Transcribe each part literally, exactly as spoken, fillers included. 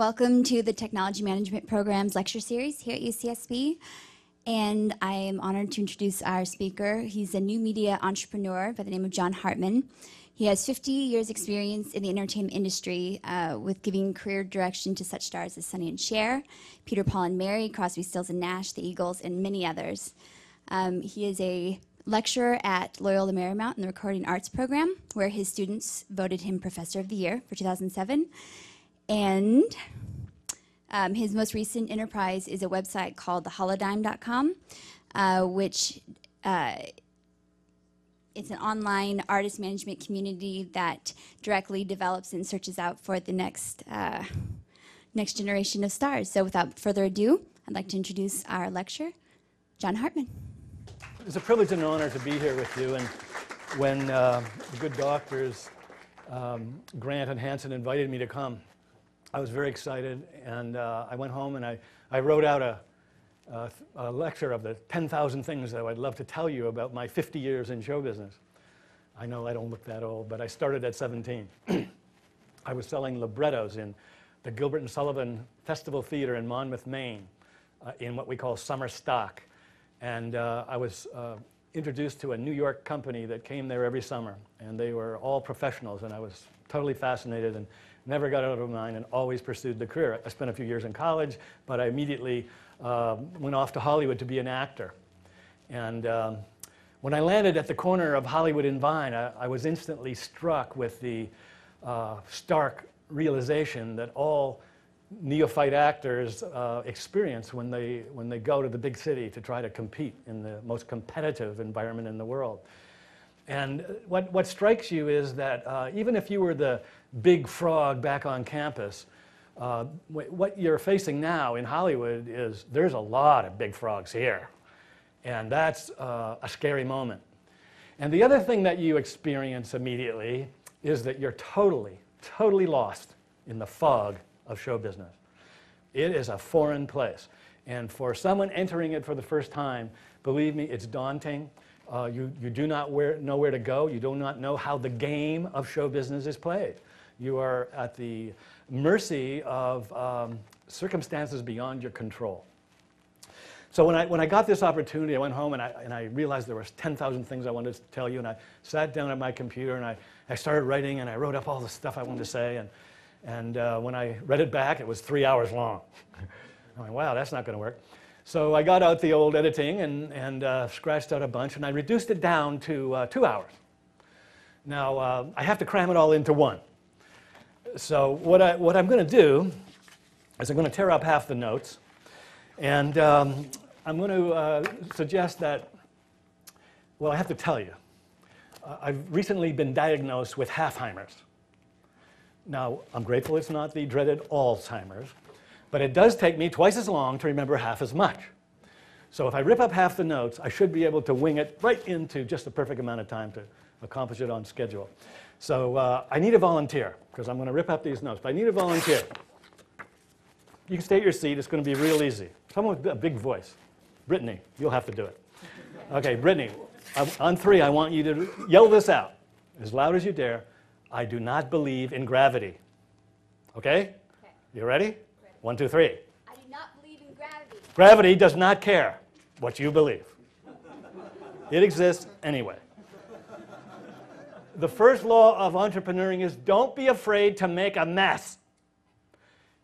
Welcome to the Technology Management Program's lecture series here at U C S B. And I am honored to introduce our speaker. He's a new media entrepreneur by the name of John Hartmann. He has fifty years experience in the entertainment industry uh, with giving career direction to such stars as Sonny and Cher, Peter, Paul and Mary, Crosby, Stills and Nash, the Eagles, and many others. Um, he is a lecturer at Loyola Marymount in the Recording Arts Program, where his students voted him Professor of the Year for two thousand seven. And um, his most recent enterprise is a website called the holodyme dot com, uh, which uh, it's an online artist management community that directly develops and searches out for the next, uh, next generation of stars. So without further ado, I'd like to introduce our lecturer, John Hartmann. It's a privilege and an honor to be here with you. And when uh, the good doctors, um, Grant and Hansen, invited me to come, I was very excited, and uh, I went home and I, I wrote out a, a, a lecture of the ten thousand things that I'd love to tell you about my fifty years in show business. I know I don't look that old, but I started at seventeen. I was selling librettos in the Gilbert and Sullivan Festival Theater in Monmouth, Maine, uh, in what we call summer stock. And uh, I was uh, introduced to a New York company that came there every summer, and they were all professionals, and I was totally fascinated and never got out of mine and always pursued the career. I spent a few years in college, but I immediately uh, went off to Hollywood to be an actor. And um, when I landed at the corner of Hollywood and Vine, I, I was instantly struck with the uh, stark realization that all neophyte actors uh, experience when they, when they go to the big city to try to compete in the most competitive environment in the world. And what, what strikes you is that uh, even if you were the big frog back on campus, uh, what you're facing now in Hollywood is there's a lot of big frogs here. And that's uh, a scary moment. And the other thing that you experience immediately is that you're totally, totally lost in the fog of show business. It is a foreign place. And for someone entering it for the first time, believe me, it's daunting. Uh, you, you do not where, know where to go. You do not know how the game of show business is played. You are at the mercy of um, circumstances beyond your control. So when I, when I got this opportunity, I went home and I, and I realized there was ten thousand things I wanted to tell you, and I sat down at my computer and I, I started writing and I wrote up all the stuff I wanted to say, and, and uh, when I read it back, it was three hours long. I went, wow, that's not going to work. So I got out the old editing and, and uh, scratched out a bunch, and I reduced it down to uh, two hours. Now, uh, I have to cram it all into one. So what, I, what I'm going to do is I'm going to tear up half the notes, and um, I'm going to uh, suggest that, well, I have to tell you, uh, I've recently been diagnosed with half-Alzheimer's. Now, I'm grateful it's not the dreaded Alzheimer's, but it does take me twice as long to remember half as much. So if I rip up half the notes, I should be able to wing it right into just the perfect amount of time to accomplish it on schedule. So uh, I need a volunteer, because I'm going to rip up these notes. But I need a volunteer. You can stay at your seat. It's going to be real easy. Someone with a big voice. Brittany, you'll have to do it. OK, Brittany, on three, I want you to yell this out as loud as you dare. I do not believe in gravity. OK? You ready? One, two, three. I do not believe in gravity. Gravity does not care what you believe. It exists anyway. The first law of entrepreneuring is don't be afraid to make a mess,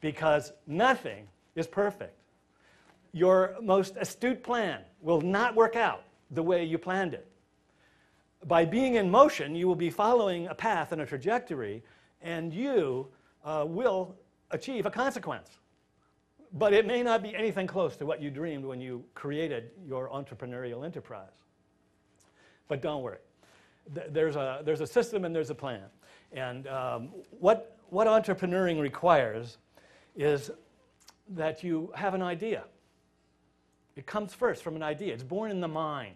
because nothing is perfect. Your most astute plan will not work out the way you planned it. By being in motion, you will be following a path and a trajectory, and you uh, will achieve a consequence. But it may not be anything close to what you dreamed when you created your entrepreneurial enterprise. But don't worry. There's a, there's a system and there's a plan. And um, what, what entrepreneuring requires is that you have an idea. It comes first from an idea. It's born in the mind.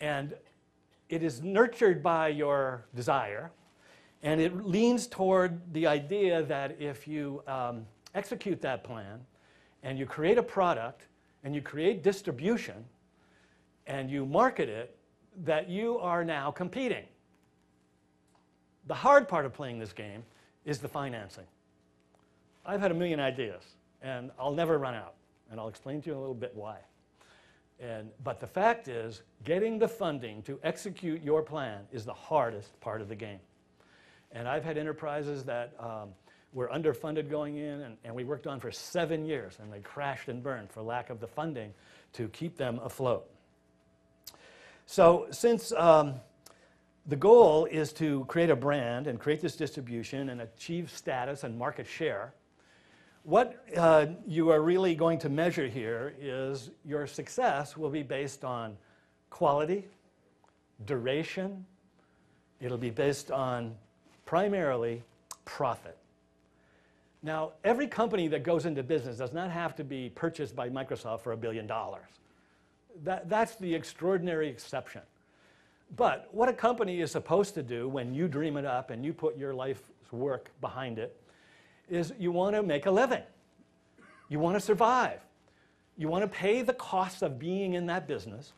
And it is nurtured by your desire. And it leans toward the idea that if you um, execute that plan, and you create a product, and you create distribution, and you market it, that you are now competing. The hard part of playing this game is the financing. I've had a million ideas, and I'll never run out. And I'll explain to you in a little bit why. And, but the fact is, getting the funding to execute your plan is the hardest part of the game. And I've had enterprises that um, were underfunded going in, and, and we worked on for seven years, and they crashed and burned for lack of the funding to keep them afloat. So since um, the goal is to create a brand and create this distribution and achieve status and market share, what uh, you are really going to measure here is your success will be based on quality, duration. It'll be based on primarily profit. Now, every company that goes into business does not have to be purchased by Microsoft for a billion dollars. That, that's the extraordinary exception. But what a company is supposed to do when you dream it up and you put your life's work behind it is you want to make a living. You want to survive. You want to pay the cost of being in that business.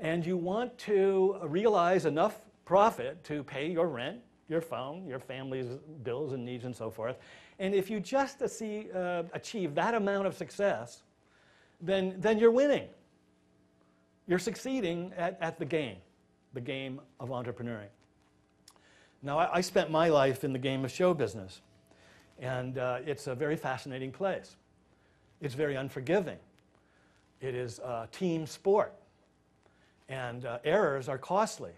And you want to realize enough profit to pay your rent, your phone, your family's bills and needs and so forth. And if you just achieve that amount of success, then, then you're winning. You're succeeding at, at the game, the game of entrepreneuring. Now, I, I spent my life in the game of show business, and uh, it's a very fascinating place. It's very unforgiving. It is a team sport, and uh, errors are costly.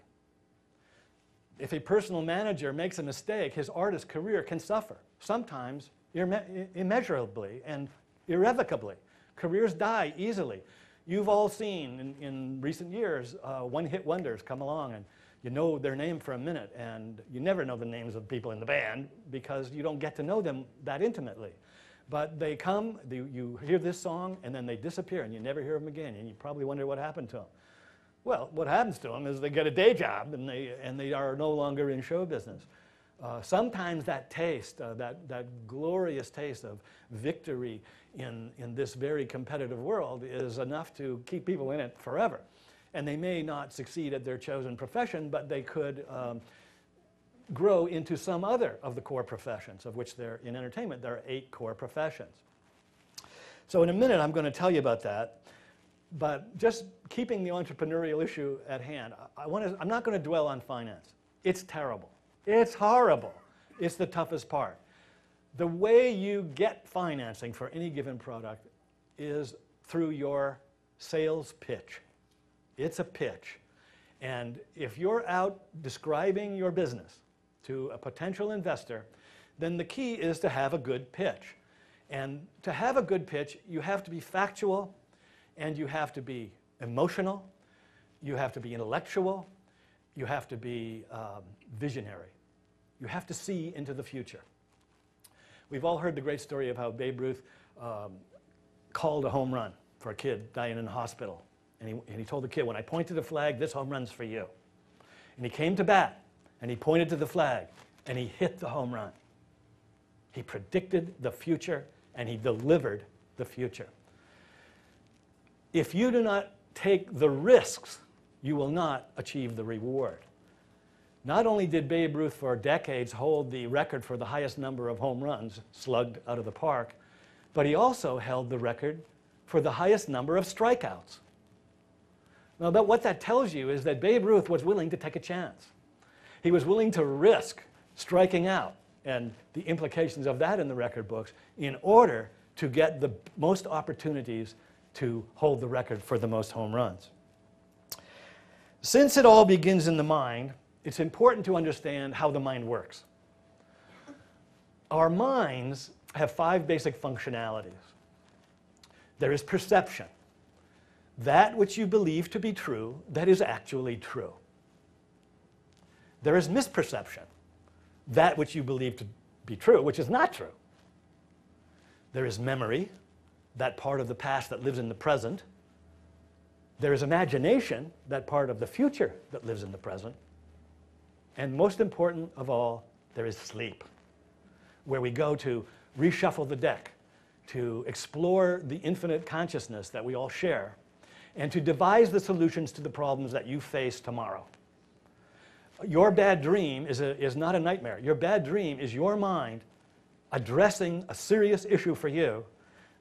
If a personal manager makes a mistake, his artist's career can suffer, sometimes imme- immeasurably and irrevocably. Careers die easily. You've all seen in, in recent years uh, one-hit wonders come along, and you know their name for a minute, and you never know the names of people in the band because you don't get to know them that intimately. But they come, they, you hear this song, and then they disappear, and you never hear them again, and you probably wonder what happened to them. Well, what happens to them is they get a day job, and they, and they are no longer in show business. Uh, sometimes that taste, uh, that, that glorious taste of victory in, in this very competitive world is enough to keep people in it forever. And they may not succeed at their chosen profession, but they could um, grow into some other of the core professions, of which they're in entertainment. There are eight core professions. So in a minute, I'm going to tell you about that. But just keeping the entrepreneurial issue at hand, I want to, I'm not going to dwell on finance. It's terrible. It's horrible. It's the toughest part. The way you get financing for any given product is through your sales pitch. It's a pitch. And if you're out describing your business to a potential investor, then the key is to have a good pitch. And to have a good pitch, you have to be factual, and you have to be emotional, you have to be intellectual, you have to be um, visionary. You have to see into the future. We've all heard the great story of how Babe Ruth um, called a home run for a kid dying in the hospital. And he, and he told the kid, when I point to the flag, this home run's for you. And he came to bat, and he pointed to the flag, and he hit the home run. He predicted the future, and he delivered the future. If you do not take the risks, you will not achieve the reward. Not only did Babe Ruth for decades hold the record for the highest number of home runs slugged out of the park, but he also held the record for the highest number of strikeouts. Now, but what that tells you is that Babe Ruth was willing to take a chance. He was willing to risk striking out and the implications of that in the record books in order to get the most opportunities to hold the record for the most home runs. Since it all begins in the mind, it's important to understand how the mind works. Our minds have five basic functionalities. There is perception. That which you believe to be true, that is actually true. There is misperception. That which you believe to be true, which is not true. There is memory. That part of the past that lives in the present. There is imagination, that part of the future that lives in the present. And most important of all, there is sleep, where we go to reshuffle the deck, to explore the infinite consciousness that we all share, and to devise the solutions to the problems that you face tomorrow. Your bad dream is, a, is not a nightmare. Your bad dream is your mind addressing a serious issue for you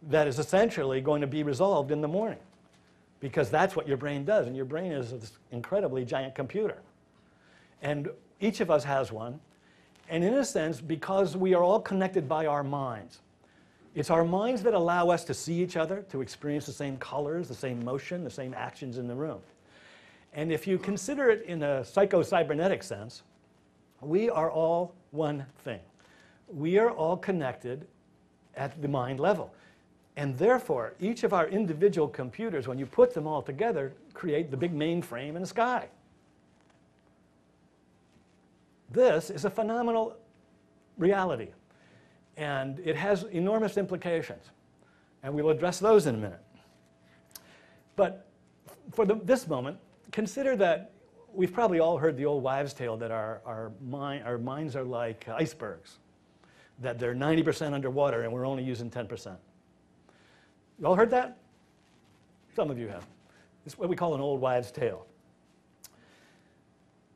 that is essentially going to be resolved in the morning, because that's what your brain does, and your brain is this incredibly giant computer. And each of us has one, and in a sense, because we are all connected by our minds, it's our minds that allow us to see each other, to experience the same colors, the same motion, the same actions in the room. And if you consider it in a psycho-cybernetic sense, we are all one thing. We are all connected at the mind level. And therefore, each of our individual computers, when you put them all together, create the big mainframe in the sky. This is a phenomenal reality. And it has enormous implications. And we will address those in a minute. But for the, this moment, consider that we've probably all heard the old wives' tale that our, our, mind, our minds are like icebergs, that they're ninety percent underwater and we're only using ten percent. You all heard that? Some of you have. It's what we call an old wives' tale.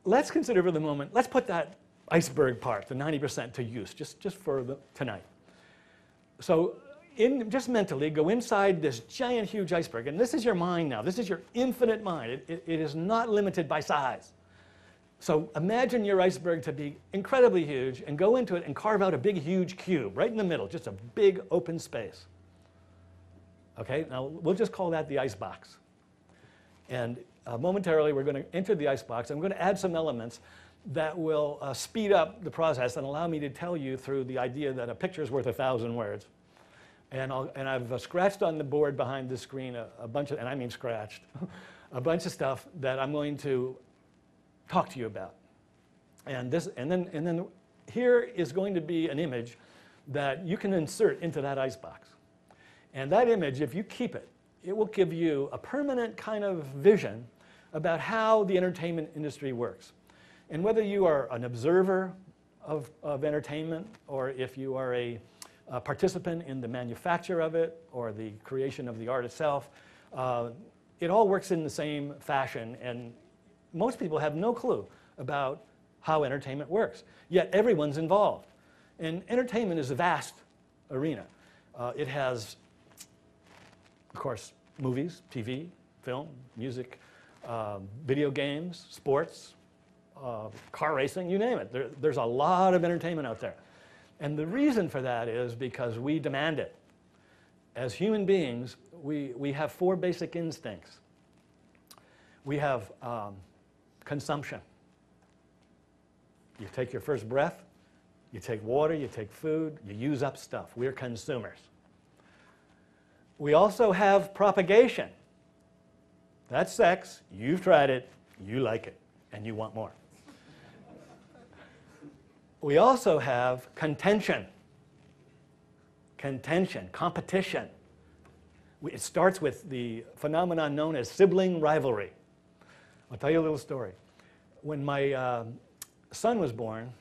Let's consider for the moment, let's put that iceberg part, the ninety percent, to use, just, just for the, tonight. So in, just mentally, go inside this giant, huge iceberg. And this is your mind now. This is your infinite mind. It, it, it is not limited by size. So imagine your iceberg to be incredibly huge, and go into it and carve out a big, huge cube right in the middle, just a big open space. Okay, now we'll just call that the icebox. And uh, momentarily, we're going to enter the icebox. I'm going to add some elements that will uh, speed up the process and allow me to tell you through the idea that a picture is worth a thousand words. And, I'll, and I've uh, scratched on the board behind the screen a, a bunch of, and I mean scratched, a bunch of stuff that I'm going to talk to you about. And, this, and, then, and then here is going to be an image that you can insert into that icebox. And that image, if you keep it, it will give you a permanent kind of vision about how the entertainment industry works. And whether you are an observer of, of entertainment, or if you are a, a participant in the manufacture of it, or the creation of the art itself, uh, it all works in the same fashion. And most people have no clue about how entertainment works. Yet everyone's involved. And entertainment is a vast arena. Uh, it has, of course, movies, T V, film, music, uh, video games, sports, uh, car racing, you name it. There, there's a lot of entertainment out there. And the reason for that is because we demand it. As human beings, we, we have four basic instincts. We have um, consumption. You take your first breath, you take water, you take food, you use up stuff. We're consumers. We also have propagation. That's sex. You've tried it. You like it. And you want more. We also have contention. Contention, competition. It starts with the phenomenon known as sibling rivalry. I'll tell you a little story. When my uh, son was born,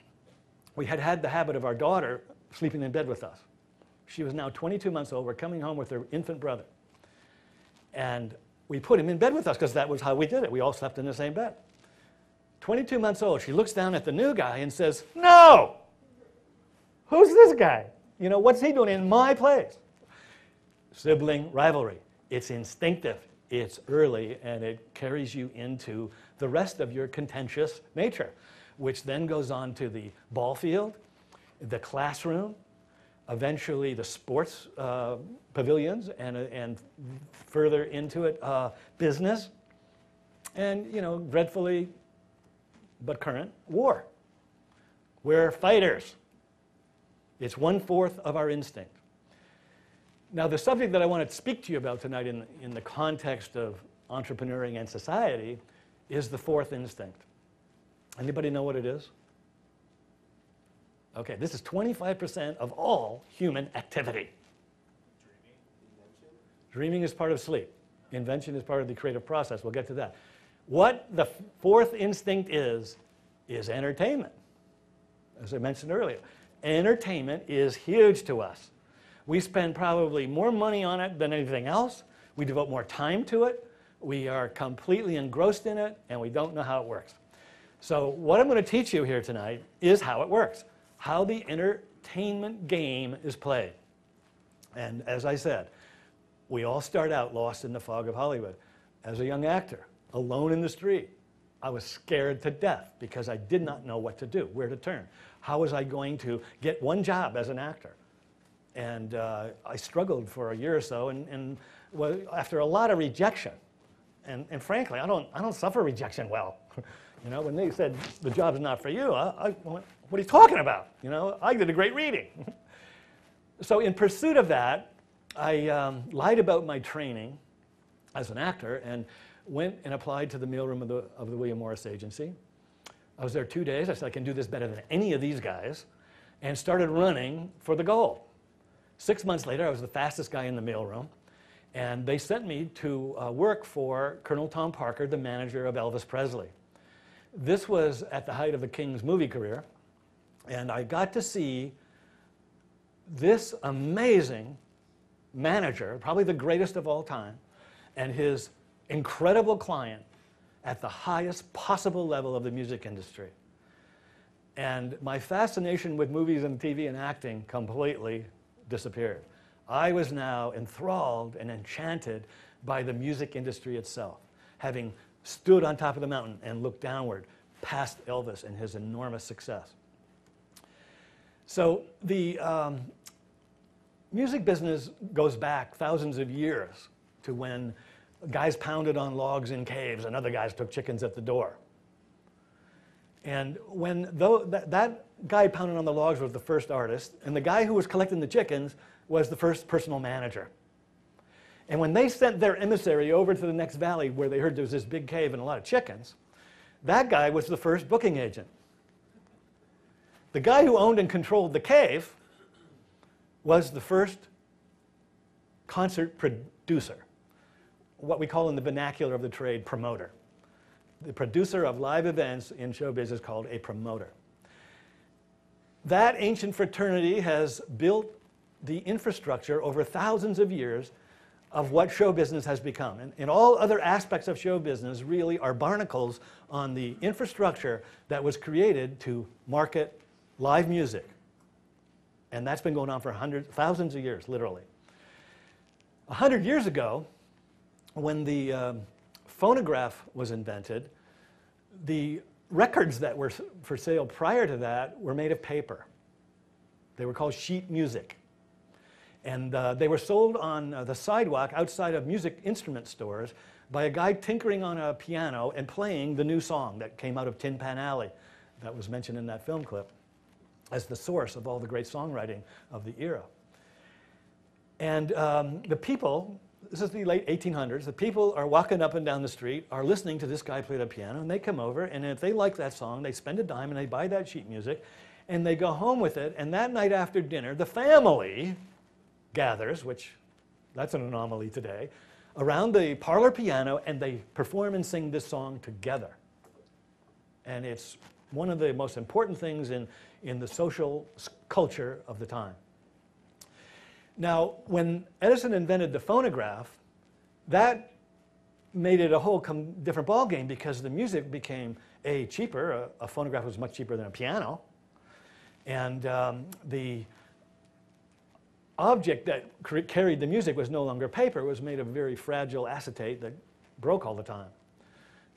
we had had the habit of our daughter sleeping in bed with us. She was now twenty-two months old. We're coming home with her infant brother. And we put him in bed with us because that was how we did it. We all slept in the same bed. twenty-two months old, she looks down at the new guy and says, "No! Who's this guy? You know, what's he doing in my place?" Sibling rivalry. It's instinctive, it's early, and it carries you into the rest of your contentious nature, which then goes on to the ball field, the classroom, eventually the sports uh, pavilions, and, uh, and further into it, uh, business, and, you know, dreadfully but current, war. We're fighters. It's one-fourth of our instinct. Now, the subject that I want to speak to you about tonight in, in the context of entrepreneuring and society is the fourth instinct. Anybody know what it is? Okay, this is twenty-five percent of all human activity. Dreaming. Dreaming is part of sleep. Invention is part of the creative process. We'll get to that. What the fourth instinct is, is entertainment. As I mentioned earlier, entertainment is huge to us. We spend probably more money on it than anything else. We devote more time to it. We are completely engrossed in it, and we don't know how it works. So what I'm going to teach you here tonight is how it works. How the inner entertainment game is played. And as I said, we all start out lost in the fog of Hollywood. As a young actor, alone in the street, I was scared to death because I did not know what to do, where to turn. How was I going to get one job as an actor? And uh, I struggled for a year or so, and, and well, after a lot of rejection, and, and frankly, I don't, I don't suffer rejection well. You know, when they said, the job's not for you, I, I went, what are you talking about? You know, I did a great reading. So in pursuit of that, I um, lied about my training as an actor and went and applied to the mailroom of the, of the William Morris Agency. I was there two days. I said, I can do this better than any of these guys, and started running for the goal. Six months later, I was the fastest guy in the mailroom, and they sent me to uh, work for Colonel Tom Parker, the manager of Elvis Presley. This was at the height of the King's movie career, and I got to see this amazing manager, probably the greatest of all time, and his incredible client at the highest possible level of the music industry. And my fascination with movies and T V and acting completely disappeared. I was now enthralled and enchanted by the music industry itself, having stood on top of the mountain and looked downward past Elvis and his enormous success. So the um, music business goes back thousands of years to when guys pounded on logs in caves and other guys took chickens at the door. And when though that, that guy pounding on the logs was the first artist, and the guy who was collecting the chickens was the first personal manager. And when they sent their emissary over to the next valley where they heard there was this big cave and a lot of chickens, that guy was the first booking agent. The guy who owned and controlled the cave was the first concert producer, what we call in the vernacular of the trade, promoter. The producer of live events in showbiz is called a promoter. That ancient fraternity has built the infrastructure over thousands of years of what show business has become. And, and all other aspects of show business really are barnacles on the infrastructure that was created to market live music. And that's been going on for hundreds, thousands of years, literally. A hundred years ago, when the um, phonograph was invented, the records that were for sale prior to that were made of paper. They were called sheet music. And uh, they were sold on uh, the sidewalk outside of music instrument stores by a guy tinkering on a piano and playing the new song that came out of Tin Pan Alley that was mentioned in that film clip as the source of all the great songwriting of the era. And um, the people, this is the late eighteen hundreds, the people are walking up and down the street, are listening to this guy play the piano, and they come over, and if they like that song, they spend a dime and they buy that sheet music, and they go home with it, and that night after dinner, the family gathers, which that's an anomaly today, around the parlor piano, and they perform and sing this song together. And it's one of the most important things in, in the social culture of the time. Now, when Edison invented the phonograph, that made it a whole com different ballgame because the music became, A, cheaper. A, a phonograph was much cheaper than a piano. And um, the object that carried the music was no longer paper. It was made of very fragile acetate that broke all the time.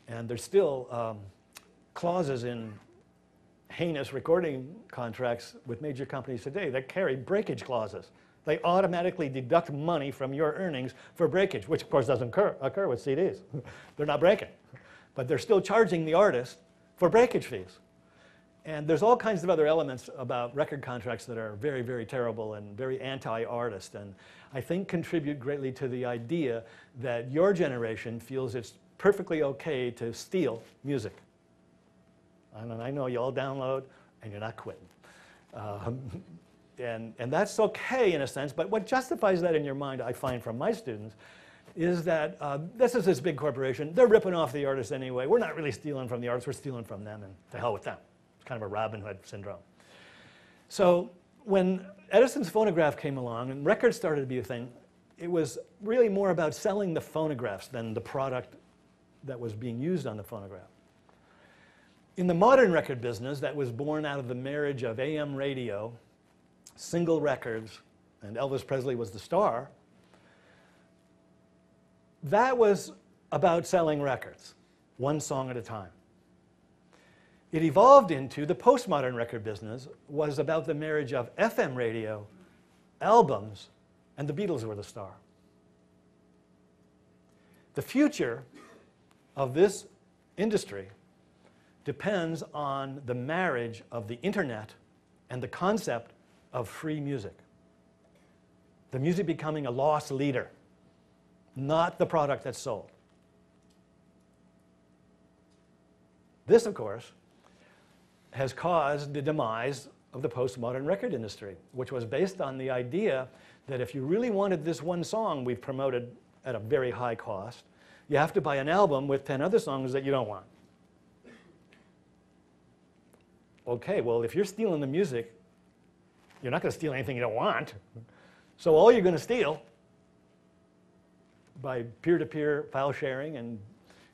And there's still um, clauses in heinous recording contracts with major companies today that carry breakage clauses. They automatically deduct money from your earnings for breakage, which of course doesn't occur, occur with C Ds. They're not breaking. But they're still charging the artist for breakage fees. And there's all kinds of other elements about record contracts that are very, very terrible and very anti-artist, and I think contribute greatly to the idea that your generation feels it's perfectly okay to steal music. And I know you all download, and you're not quitting. Um, and, and that's okay in a sense, but what justifies that in your mind, I find from my students, is that uh, this is this big corporation. They're ripping off the artists anyway. We're not really stealing from the artists. We're stealing from them, and to hell with them. Kind of a Robin Hood syndrome. So when Edison's phonograph came along and records started to be a thing, it was really more about selling the phonographs than the product that was being used on the phonograph. In the modern record business that was born out of the marriage of A M radio single records, and Elvis Presley was the star, that was about selling records, one song at a time. It evolved into the postmodern record business was about the marriage of F M radio, albums, and the Beatles were the star. The future of this industry depends on the marriage of the internet and the concept of free music. The music becoming a loss leader, not the product that's sold. This, of course, has caused the demise of the postmodern record industry, which was based on the idea that if you really wanted this one song we've promoted at a very high cost, you have to buy an album with ten other songs that you don't want. Okay, well, if you're stealing the music, you're not going to steal anything you don't want. So all you're going to steal by peer-to-peer file sharing and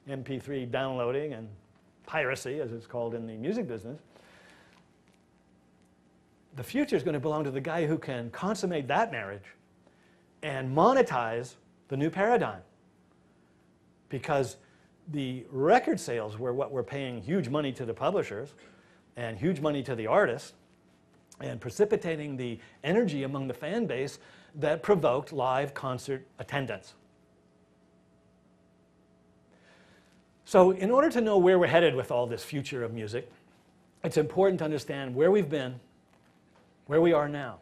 M P three downloading and piracy, as it's called in the music business, the future is going to belong to the guy who can consummate that marriage and monetize the new paradigm. Because the record sales were what were paying huge money to the publishers and huge money to the artists, and precipitating the energy among the fan base that provoked live concert attendance. So in order to know where we're headed with all this future of music, it's important to understand where we've been, where we are now,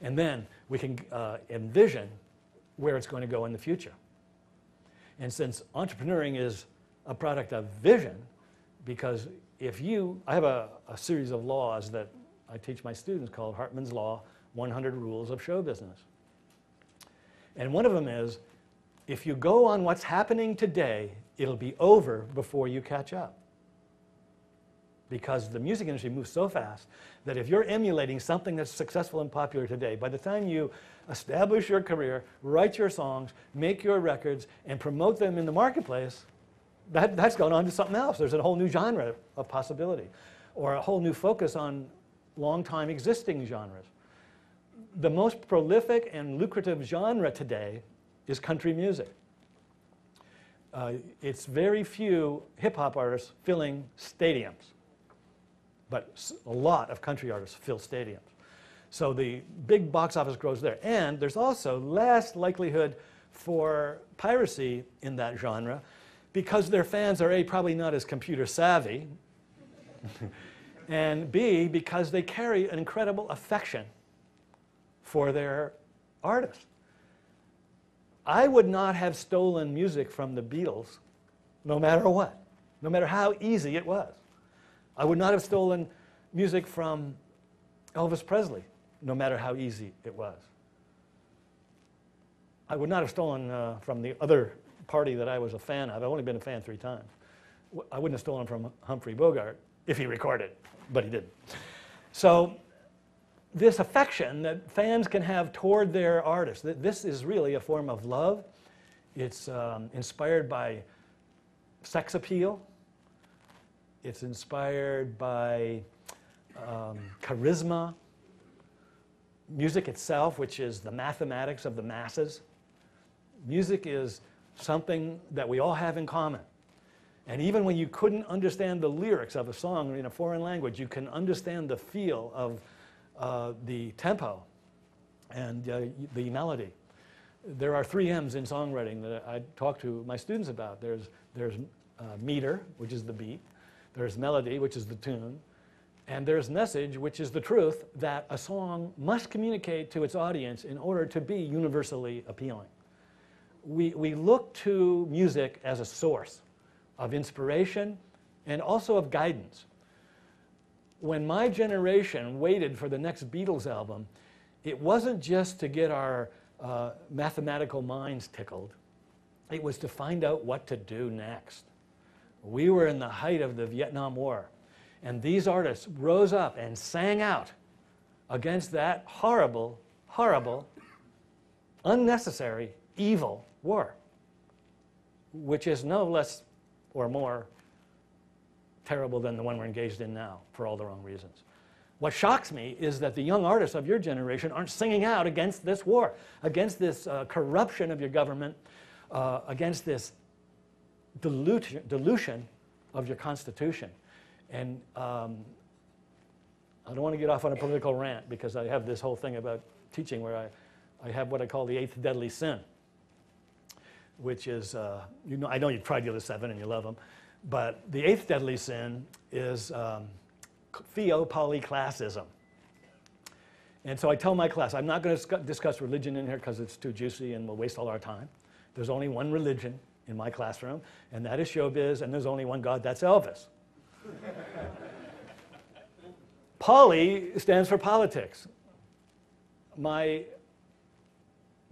and then we can uh, envision where it's going to go in the future. And since entrepreneuring is a product of vision, because if you, I have a, a series of laws that I teach my students called Hartman's Law, one hundred Rules of Show Business. And one of them is, if you go on what's happening today, it'll be over before you catch up. Because the music industry moves so fast that if you're emulating something that's successful and popular today, by the time you establish your career, write your songs, make your records, and promote them in the marketplace, that, that's gone on to something else. There's a whole new genre of possibility, or a whole new focus on long-time existing genres. The most prolific and lucrative genre today is country music. Uh, it's very few hip-hop artists filling stadiums, but a lot of country artists fill stadiums. So the big box office grows there. And there's also less likelihood for piracy in that genre because their fans are A, probably not as computer savvy, and B, because they carry an incredible affection for their artists. I would not have stolen music from the Beatles no matter what, no matter how easy it was. I would not have stolen music from Elvis Presley, no matter how easy it was. I would not have stolen uh, from the other party that I was a fan of. I've only been a fan three times. I wouldn't have stolen from Humphrey Bogart if he recorded, but he didn't. So this affection that fans can have toward their artists, this is really a form of love. It's um, inspired by sex appeal. It's inspired by Um, charisma, music itself, which is the mathematics of the masses. Music is something that we all have in common. And even when you couldn't understand the lyrics of a song in a foreign language, you can understand the feel of uh, the tempo and uh, the melody. There are three M's in songwriting that I talk to my students about. There's, there's uh, meter, which is the beat. There's melody, which is the tune. And there's message, which is the truth that a song must communicate to its audience in order to be universally appealing. We, we look to music as a source of inspiration and also of guidance. When my generation waited for the next Beatles album, it wasn't just to get our uh, mathematical minds tickled. It was to find out what to do next. We were in the height of the Vietnam War. And these artists rose up and sang out against that horrible, horrible, unnecessary, evil war, which is no less or more terrible than the one we're engaged in now for all the wrong reasons. What shocks me is that the young artists of your generation aren't singing out against this war, against this uh, corruption of your government, uh, against this dilution, dilution of your Constitution. And um, I don't want to get off on a political rant because I have this whole thing about teaching where I, I have what I call the eighth deadly sin, which is, uh, you know, I know you've tried the other seven and you love them, but the eighth deadly sin is um, theopolyclassism. And so I tell my class, I'm not going to discuss religion in here because it's too juicy and we'll waste all our time. There's only one religion in my classroom, and that is showbiz, and there's only one God, that's Elvis. Poly stands for politics. My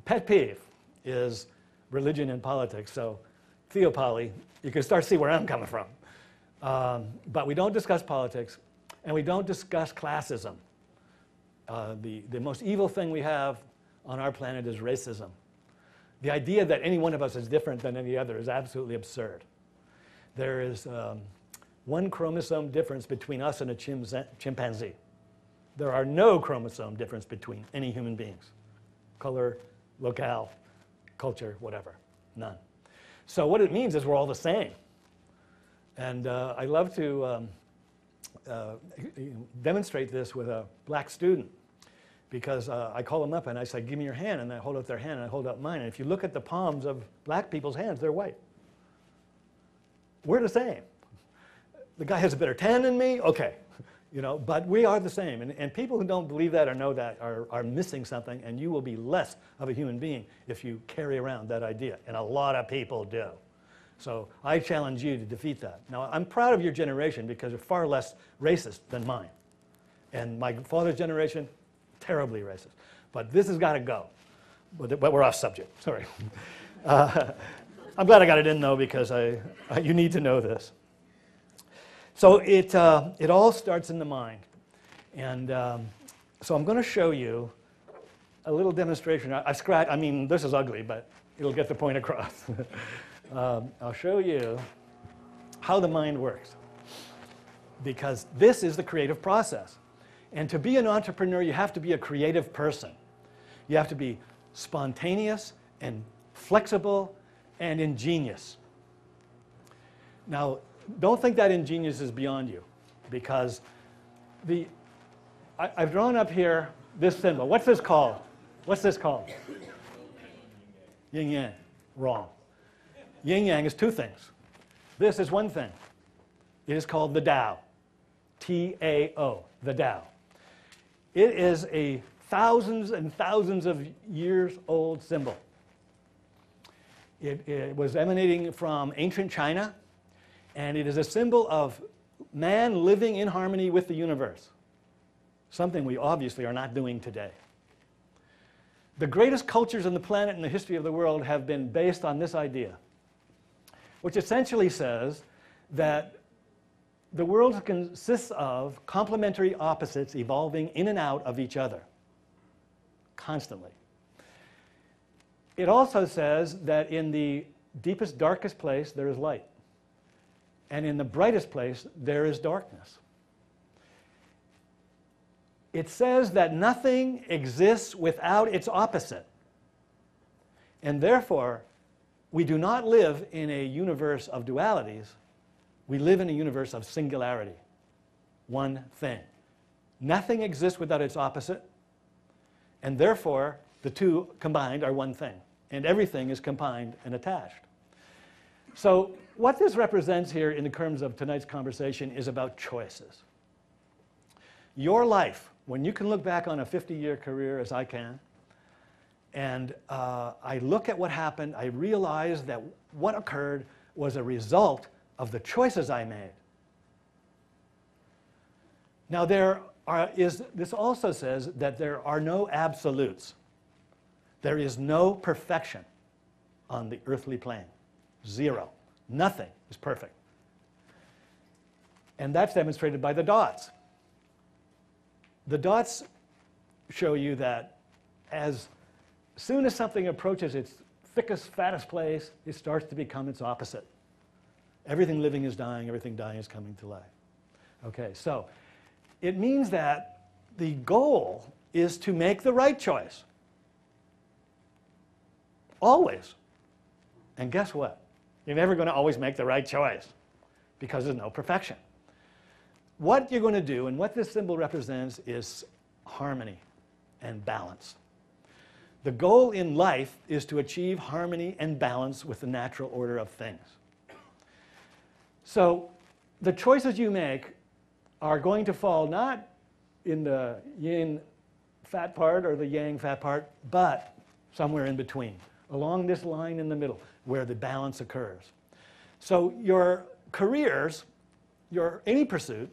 pet peeve is religion and politics, so theopoly, you can start to see where I'm coming from. Um, but we don't discuss politics, and we don't discuss classism. Uh, the, the most evil thing we have on our planet is racism. The idea that any one of us is different than any other is absolutely absurd. There is um, one chromosome difference between us and a chimpanzee. There are no chromosome difference between any human beings. Color, locale, culture, whatever, none. So what it means is we're all the same. And uh, I love to um, uh, demonstrate this with a black student because uh, I call them up and I say, give me your hand, and I hold up their hand and I hold up mine. And if you look at the palms of black people's hands, they're white. We're the same. The guy has a better tan than me, okay. You know, but we are the same. And, and people who don't believe that or know that are, are missing something, and you will be less of a human being if you carry around that idea. And a lot of people do. So I challenge you to defeat that. Now, I'm proud of your generation because you're far less racist than mine. And my father's generation, terribly racist. But this has got to go. But, but we're off subject, sorry. uh, I'm glad I got it in, though, because I, I, you need to know this. So it, uh, it all starts in the mind. And um, so I'm going to show you a little demonstration. I, I scratch, I mean, this is ugly, but it'll get the point across. Um, I'll show you how the mind works, because this is the creative process. And to be an entrepreneur, you have to be a creative person. You have to be spontaneous and flexible and ingenious. Now, don't think that ingenious is beyond you, because the, I, I've drawn up here this symbol. What's this called? What's this called? Yin-yang. Wrong. Yin-yang is two things. This is one thing. It is called the Tao. T A O, the Tao. It is a thousands and thousands of years old symbol. It, it was emanating from ancient China, and it is a symbol of man living in harmony with the universe, something we obviously are not doing today. The greatest cultures on the planet and the history of the world have been based on this idea, which essentially says that the world consists of complementary opposites evolving in and out of each other constantly. It also says that in the deepest, darkest place, there is light. And in the brightest place, there is darkness. It says that nothing exists without its opposite. And therefore, we do not live in a universe of dualities. We live in a universe of singularity. One thing. Nothing exists without its opposite. And therefore, the two combined are one thing. And everything is combined and attached. So what this represents here in the terms of tonight's conversation is about choices. Your life, when you can look back on a fifty-year career, as I can, and uh, I look at what happened, I realize that what occurred was a result of the choices I made. Now, there are, is, this also says that there are no absolutes. There is no perfection on the earthly plane. Zero. Nothing is perfect. And that's demonstrated by the dots. The dots show you that as soon as something approaches its thickest, fattest place, it starts to become its opposite. Everything living is dying, everything dying is coming to life. Okay, so it means that the goal is to make the right choice. Always. And guess what? You're never going to always make the right choice because there's no perfection. What you're going to do, and what this symbol represents, is harmony and balance. The goal in life is to achieve harmony and balance with the natural order of things. So the choices you make are going to fall not in the yin fat part or the yang fat part, but somewhere in between, along this line in the middle where the balance occurs. So your careers, your any pursuit,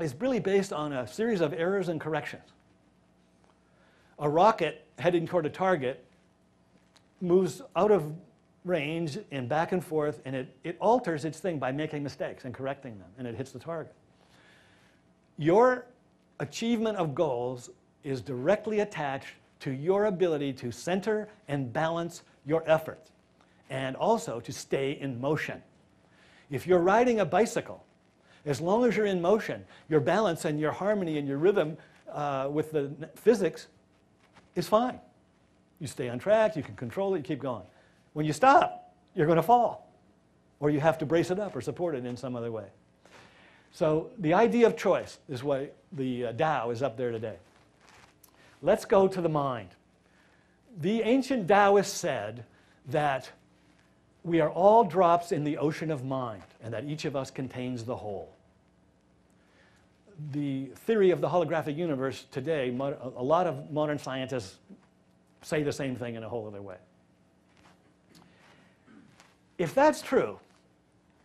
is really based on a series of errors and corrections. A rocket heading toward a target moves out of range and back and forth, and it, it alters its thing by making mistakes and correcting them, and it hits the target. Your achievement of goals is directly attached to your ability to center and balance your efforts, and also to stay in motion. If you're riding a bicycle, as long as you're in motion, your balance and your harmony and your rhythm uh, with the physics is fine. You stay on track, you can control it, you keep going. When you stop, you're going to fall, or you have to brace it up or support it in some other way. So the idea of choice is why the uh, Tao is up there today. Let's go to the mind. The ancient Taoists said that we are all drops in the ocean of mind, and that each of us contains the whole. The theory of the holographic universe today, a lot of modern scientists say the same thing in a whole other way. If that's true,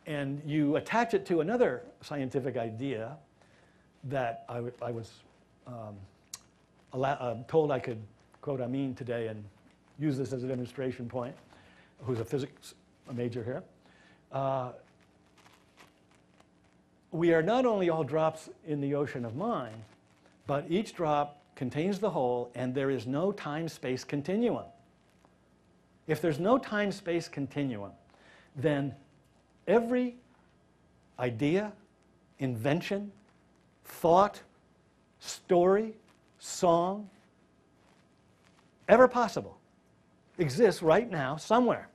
and you attach it to another scientific idea that I, I was um, uh, told I could quote Amin today and use this as a demonstration point, who's a physics major here. Uh, we are not only all drops in the ocean of mind, but each drop contains the whole, and there is no time-space continuum. If there's no time-space continuum, then every idea, invention, thought, story, song, ever possible, exists right now somewhere.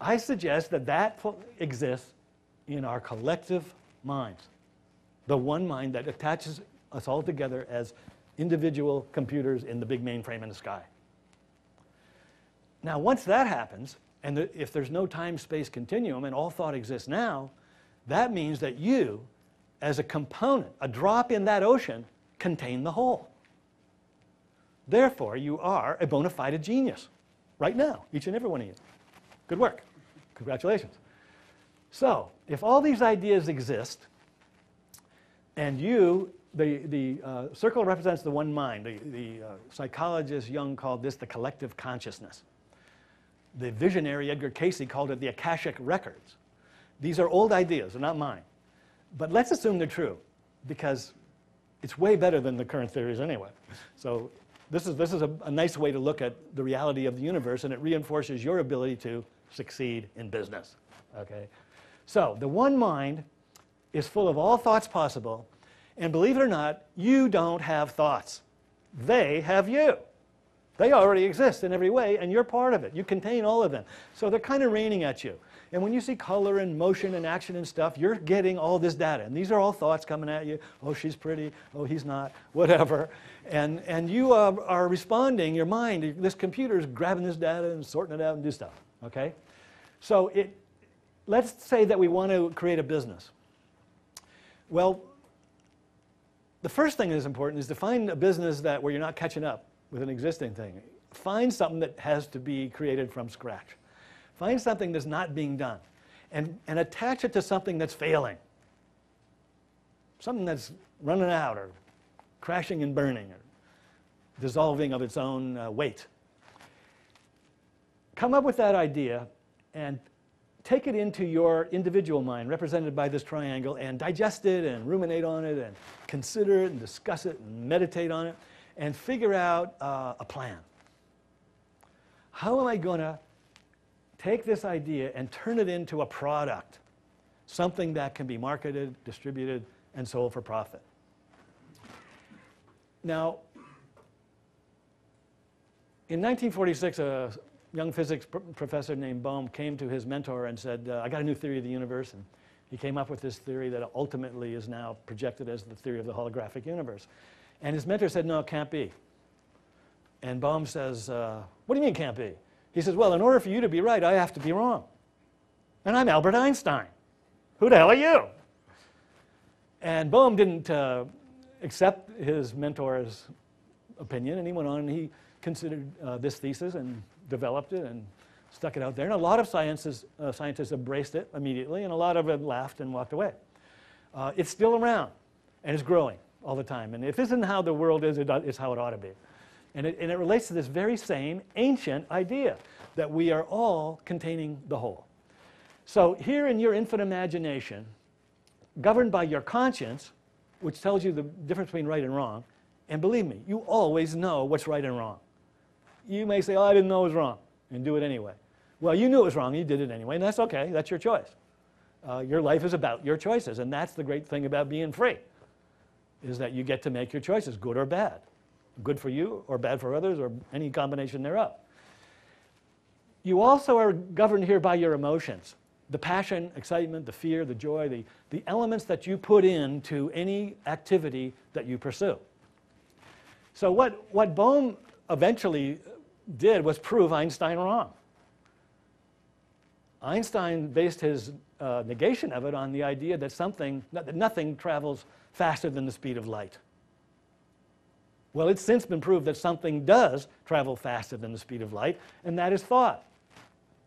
I suggest that that exists in our collective minds, the one mind that attaches us all together as individual computers in the big mainframe in the sky. Now, once that happens, and the, if there's no time-space continuum and all thought exists now, that means that you, as a component, a drop in that ocean, contain the whole. Therefore, you are a bona fide genius right now, each and every one of you. Good work. Congratulations. So, if all these ideas exist, and you, the, the uh, circle represents the one mind. The, the uh, psychologist Jung called this the collective consciousness. The visionary Edgar Cayce called it the Akashic Records. These are old ideas, they're not mine. But let's assume they're true, because it's way better than the current theories anyway. So, This is, this is a, a nice way to look at the reality of the universe, and it reinforces your ability to succeed in business. Okay? So the one mind is full of all thoughts possible, and believe it or not, you don't have thoughts. They have you. They already exist in every way, and you're part of it. You contain all of them. So they're kind of raining at you. And when you see color and motion and action and stuff, you're getting all this data. And these are all thoughts coming at you. Oh, she's pretty. Oh, he's not. Whatever. And, and you are, are responding. Your mind, this computer is grabbing this data and sorting it out and do stuff. Okay? So it, let's say that we want to create a business. Well, the first thing that is important is to find a business that, where you're not catching up with an existing thing. Find something that has to be created from scratch. Find something that's not being done, and, and attach it to something that's failing, something that's running out or crashing and burning or dissolving of its own uh, weight. Come up with that idea and take it into your individual mind, represented by this triangle, and digest it and ruminate on it and consider it and discuss it and meditate on it and figure out uh, a plan. How am I going to take this idea and turn it into a product, something that can be marketed, distributed, and sold for profit? Now, in nineteen forty-six, a young physics pr professor named Bohm came to his mentor and said, uh, I got a new theory of the universe. And he came up with this theory that ultimately is now projected as the theory of the holographic universe. And his mentor said, no, it can't be. And Bohm says, uh, what do you mean can't be? He says, well, in order for you to be right, I have to be wrong. And I'm Albert Einstein. Who the hell are you? And Bohm didn't uh, accept his mentor's opinion, and he went on and he considered uh, this thesis and developed it and stuck it out there. And a lot of sciences, uh, scientists embraced it immediately, and a lot of them laughed and walked away. Uh, it's still around, and it's growing all the time. And if this isn't how the world is, it, it's how it ought to be. And it, and it relates to this very same ancient idea that we are all containing the whole. So here in your infant imagination, governed by your conscience, which tells you the difference between right and wrong, and believe me, you always know what's right and wrong. You may say, oh, I didn't know it was wrong, and do it anyway. Well, you knew it was wrong, you did it anyway, and that's okay, that's your choice. Uh, your life is about your choices, and that's the great thing about being free, is that you get to make your choices, good or bad. Good for you, or bad for others, or any combination thereof. You also are governed here by your emotions. The passion, excitement, the fear, the joy, the, the elements that you put into any activity that you pursue. So what, what Bohm eventually did was prove Einstein wrong. Einstein based his uh, negation of it on the idea that something, that nothing travels faster than the speed of light. Well, it's since been proved that something does travel faster than the speed of light, and that is thought,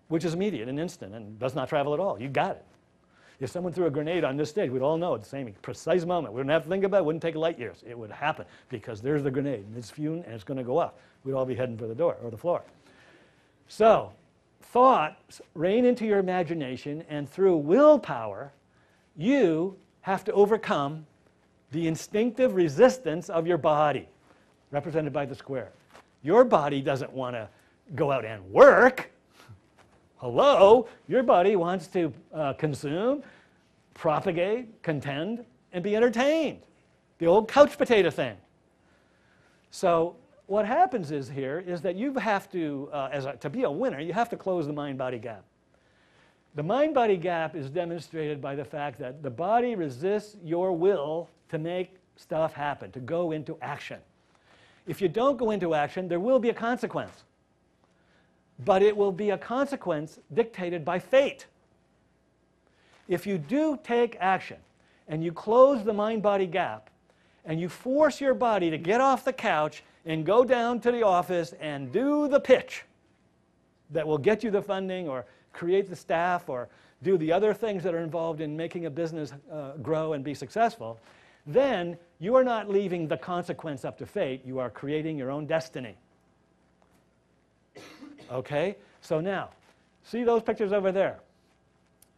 which is immediate and instant and does not travel at all. You got it. If someone threw a grenade on this stage, we'd all know at the same precise moment. We wouldn't have to think about it. It wouldn't take light years. It would happen because there's the grenade, and it's fumed, and it's going to go up. We'd all be heading for the door or the floor. So thoughts rain into your imagination, and through willpower, you have to overcome the instinctive resistance of your body, represented by the square. Your body doesn't want to go out and work. Hello? Your body wants to uh, consume, propagate, contend, and be entertained. The old couch potato thing. So what happens is here is that you have to, uh, as a, to be a winner, you have to close the mind-body gap. The mind-body gap is demonstrated by the fact that the body resists your will to make stuff happen, to go into action. If you don't go into action, there will be a consequence. But it will be a consequence dictated by fate. If you do take action, and you close the mind-body gap, and you force your body to get off the couch and go down to the office and do the pitch that will get you the funding or create the staff or do the other things that are involved in making a business uh, grow and be successful, then you are not leaving the consequence up to fate. You are creating your own destiny. Okay? So now, see those pictures over there?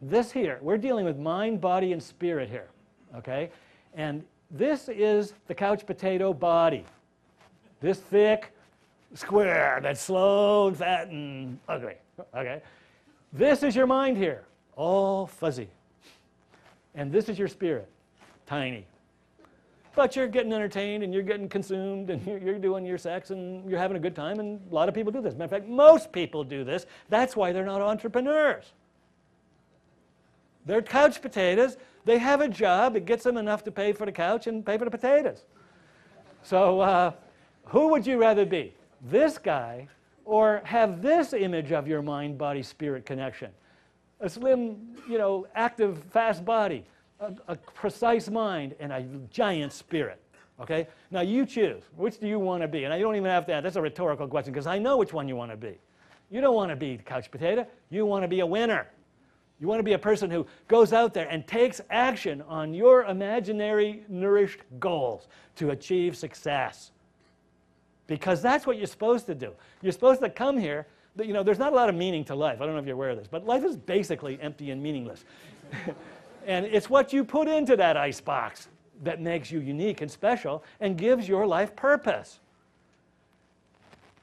This here, we're dealing with mind, body, and spirit here. Okay? And this is the couch potato body. This thick square that's slow and fat and ugly. Okay? This is your mind here, all fuzzy. And this is your spirit, tiny. But you're getting entertained, and you're getting consumed, and you're, you're doing your sex, and you're having a good time, and a lot of people do this. Matter of fact, most people do this. That's why they're not entrepreneurs. They're couch potatoes. They have a job. It gets them enough to pay for the couch and pay for the potatoes. So uh, who would you rather be, this guy or have this image of your mind-body-spirit connection? A slim, you know, active, fast body, a, a precise mind, and a giant spirit, okay? Now you choose. Which do you want to be? And you don't even have to ask. That's a rhetorical question because I know which one you want to be. You don't want to be couch potato. You want to be a winner. You want to be a person who goes out there and takes action on your imaginary, nourished goals to achieve success. Because that's what you're supposed to do. You're supposed to come here. You know, there's not a lot of meaning to life. I don't know if you're aware of this, but life is basically empty and meaningless. And it's what you put into that icebox that makes you unique and special and gives your life purpose.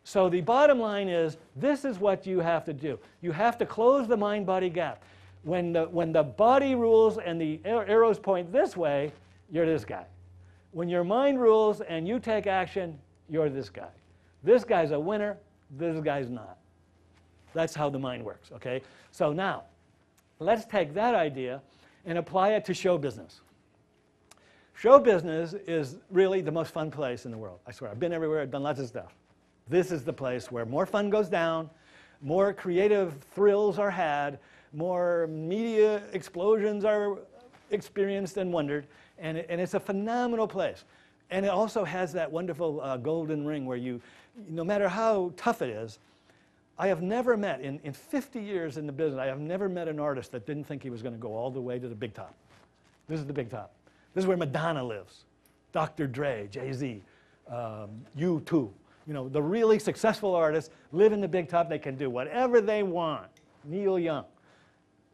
So the bottom line is, this is what you have to do. You have to close the mind-body gap. When the, when the body rules and the arrows point this way, you're this guy. When your mind rules and you take action, you're this guy. This guy's a winner. This guy's not. That's how the mind works, okay? So now, let's take that idea and apply it to show business. Show business is really the most fun place in the world. I swear, I've been everywhere. I've done lots of stuff. This is the place where more fun goes down, more creative thrills are had, more media explosions are experienced and wondered. And, it, and it's a phenomenal place. And it also has that wonderful uh, golden ring where you, no matter how tough it is, I have never met, in, in fifty years in the business, I have never met an artist that didn't think he was going to go all the way to the big top. This is the big top. This is where Madonna lives, Doctor Dre, Jay-Z, um, U two. You know, the really successful artists live in the big top. They can do whatever they want. Neil Young.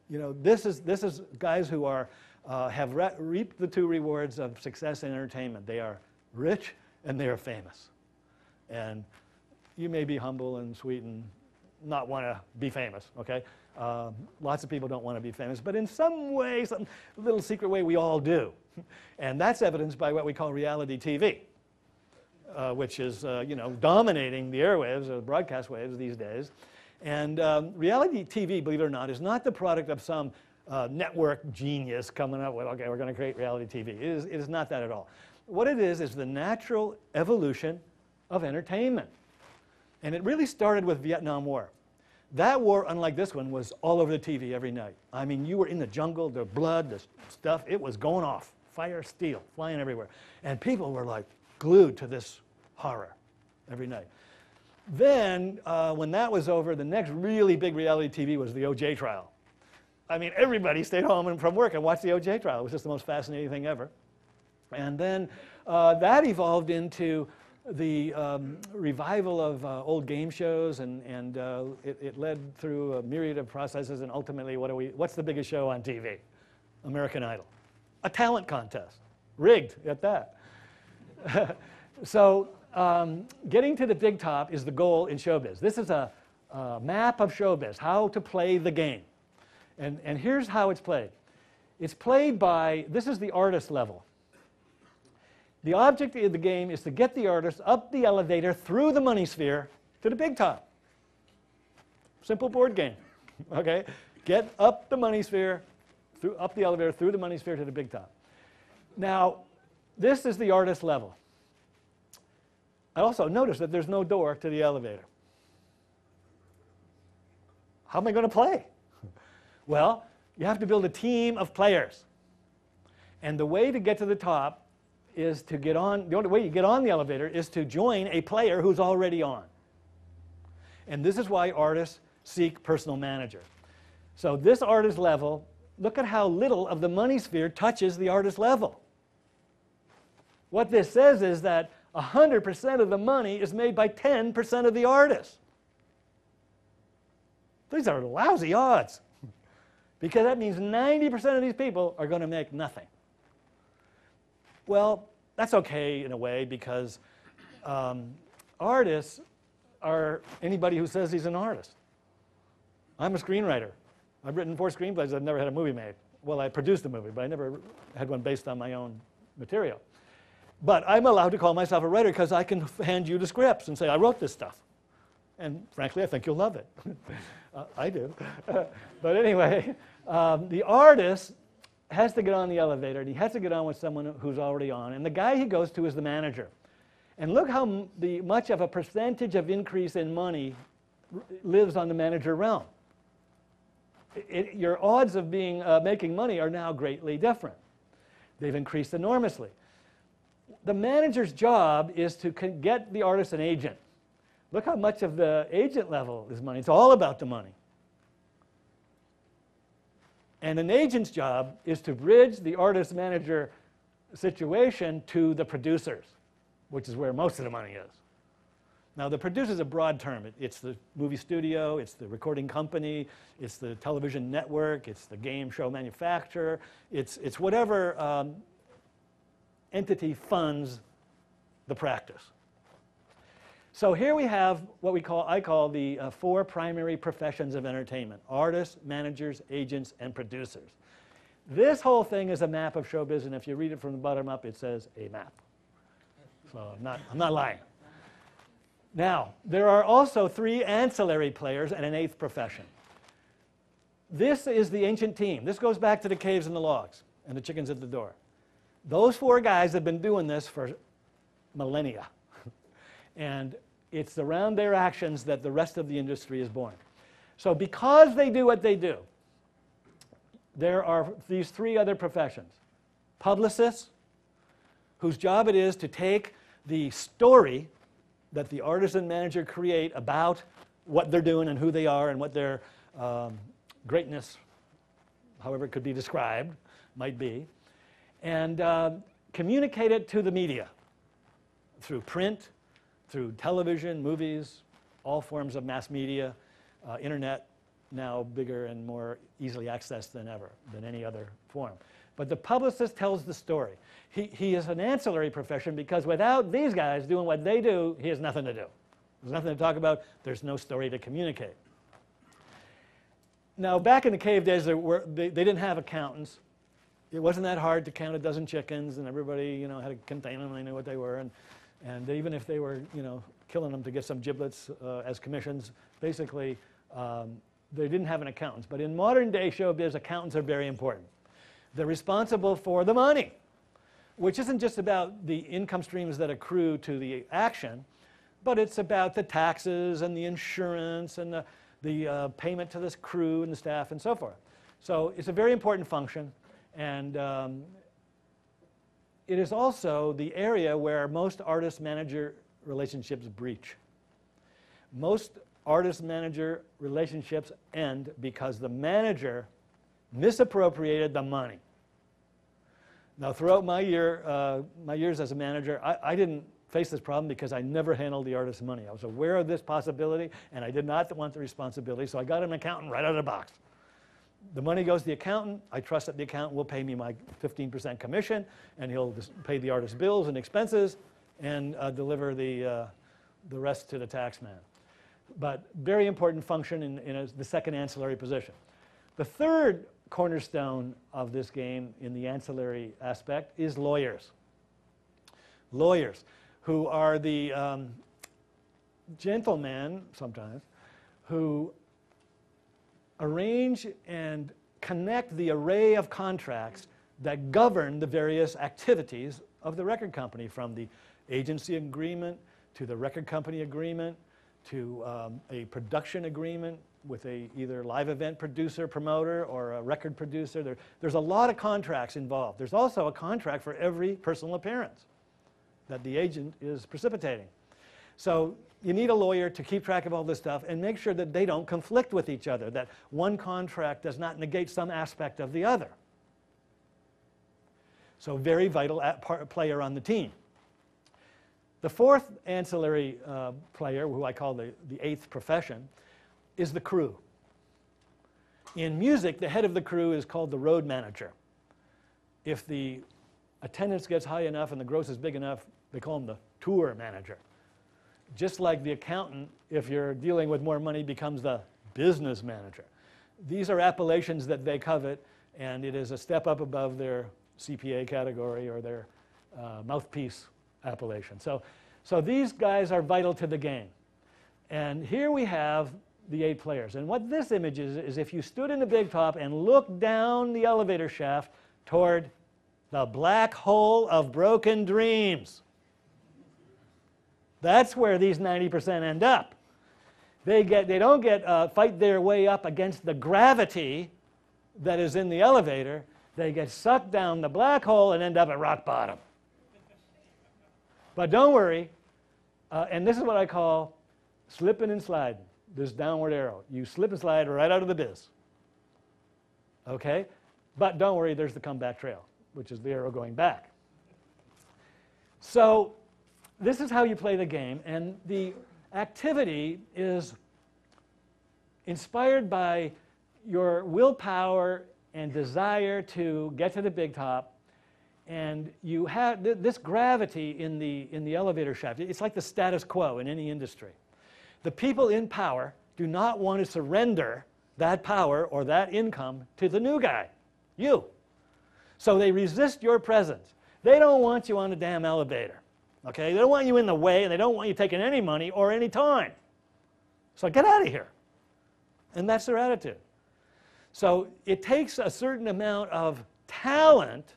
You know, this is, this is guys who are, uh, have re reaped the two rewards of success and entertainment. They are rich and they are famous. And you may be humble and sweet and not want to be famous, okay? Uh, lots of people don't want to be famous, but in some way, some little secret way, we all do. And that's evidenced by what we call reality T V, uh, which is, uh, you know, dominating the airwaves or broadcast waves these days. And um, reality T V, believe it or not, is not the product of some uh, network genius coming up with, okay, we're going to create reality T V. It is, it is not that at all. What it is is the natural evolution of entertainment. And it really started with Vietnam War. That war, unlike this one, was all over the T V every night. I mean, you were in the jungle, the blood, the stuff, it was going off. Fire, steel, flying everywhere. And people were like glued to this horror every night. Then, uh, when that was over, the next really big reality T V was the O J trial. I mean, everybody stayed home and from work and watched the O J trial. It was just the most fascinating thing ever. And then uh, that evolved into the um, revival of uh, old game shows, and, and uh, it, it led through a myriad of processes, and ultimately, what are we, what's the biggest show on T V? American Idol. A talent contest. Rigged at that. So um, getting to the big top is the goal in showbiz. This is a, a map of showbiz, how to play the game. And, and here's how it's played. It's played by, this is the artist level. The object of the game is to get the artist up the elevator through the money sphere to the big top. Simple board game, okay? Get up the money sphere, through, up the elevator through the money sphere to the big top. Now, this is the artist level. I also noticed that there's no door to the elevator. How am I going to play? Well, you have to build a team of players. And the way to get to the top is to get on, the only way you get on the elevator is to join a player who's already on. And this is why artists seek personal manager. So this artist level, look at how little of the money sphere touches the artist level. What this says is that one hundred percent of the money is made by ten percent of the artists. These are lousy odds, because that means ninety percent of these people are going to make nothing. Well, that's okay in a way, because um, artists are anybody who says he's an artist. I'm a screenwriter. I've written four screenplays. I've never had a movie made. Well, I produced a movie, but I never had one based on my own material. But I'm allowed to call myself a writer because I can hand you the scripts and say, I wrote this stuff. And frankly, I think you'll love it. uh, I do. But anyway, um, the artist has to get on the elevator, and he has to get on with someone who's already on. And the guy he goes to is the manager. And look how m the, much of a percentage of increase in money r lives on the manager realm. It, it, your odds of being, uh, making money are now greatly different. They've increased enormously. The manager's job is to get the artist an agent. Look how much of the agent level is money. It's all about the money. And an agent's job is to bridge the artist-manager situation to the producers, which is where most of the money is. Now, the producer is a broad term. It, it's the movie studio, it's the recording company, it's the television network, it's the game show manufacturer, it's, it's whatever um, entity funds the practice. So here we have what we call, I call the uh, four primary professions of entertainment: artists, managers, agents, and producers. This whole thing is a map of showbiz, and if you read it from the bottom up, it says a map. so I'm not, I'm not lying. Now, there are also three ancillary players and an eighth profession. This is the ancient team. This goes back to the caves and the logs and the chickens at the door. Those four guys have been doing this for millennia. And it's around their actions that the rest of the industry is born. So because they do what they do, there are these three other professions. Publicists, whose job it is to take the story that the artist and manager create about what they're doing and who they are and what their um, greatness, however it could be described, might be, and uh, communicate it to the media through print, through television, movies, all forms of mass media, uh, internet, now bigger and more easily accessed than ever, than any other form. But the publicist tells the story. He, he is an ancillary profession because without these guys doing what they do, he has nothing to do. There's nothing to talk about. There's no story to communicate. Now, back in the cave days, there were, they, they didn't have accountants. It wasn't that hard to count a dozen chickens, and everybody, you know, had to contain them. They knew what they were. And, and even if they were, you know, killing them to get some giblets uh, as commissions, basically, um, they didn't have an accountant. But in modern-day showbiz, accountants are very important. They're responsible for the money, which isn't just about the income streams that accrue to the action, but it's about the taxes and the insurance and the, the uh, payment to this crew and the staff and so forth. So it's a very important function, and um, it is also the area where most artist-manager relationships breach. Most artist-manager relationships end because the manager misappropriated the money. Now, throughout my year, uh, my years as a manager, I, I didn't face this problem because I never handled the artist's money. I was aware of this possibility, and I did not want the responsibility, so I got an accountant right out of the box. The money goes to the accountant. I trust that the accountant will pay me my fifteen percent commission, and he'll just pay the artist's bills and expenses and uh, deliver the, uh, the rest to the tax man. But very important function in, in a, the second ancillary position. The third cornerstone of this game in the ancillary aspect is lawyers. Lawyers, who are the um, gentlemen sometimes, who arrange and connect the array of contracts that govern the various activities of the record company, from the agency agreement to the record company agreement to um, a production agreement with a either live event producer, promoter, or a record producer. There, there's a lot of contracts involved. There's also a contract for every personal appearance that the agent is precipitating. So you need a lawyer to keep track of all this stuff and make sure that they don't conflict with each other, that one contract does not negate some aspect of the other. So very vital player on the team. The fourth ancillary uh, player, who I call the, the eighth profession, is the crew. In music, the head of the crew is called the road manager. If the attendance gets high enough and the gross is big enough, they call him the tour manager. Just like the accountant, if you're dealing with more money, becomes the business manager. These are appellations that they covet, and it is a step up above their C P A category or their uh, mouthpiece appellation. So, so these guys are vital to the game. And here we have the eight players. And what this image is, is if you stood in the big top and looked down the elevator shaft toward the black hole of broken dreams. That's where these ninety percent end up. They, get, they don't get uh, fight their way up against the gravity that is in the elevator. They get sucked down the black hole and end up at rock bottom. But don't worry. Uh, and this is what I call slipping and sliding. This downward arrow. You slip and slide right out of the biz. Okay? But don't worry, there's the comeback trail, which is the arrow going back. So this is how you play the game, and the activity is inspired by your willpower and desire to get to the big top, and you have th this gravity in the, in the elevator shaft. It's like the status quo in any industry. The people in power do not want to surrender that power or that income to the new guy, you. So they resist your presence. They don't want you on a damn elevator. Okay? They don't want you in the way, and they don't want you taking any money or any time. So get out of here. And that's their attitude. So it takes a certain amount of talent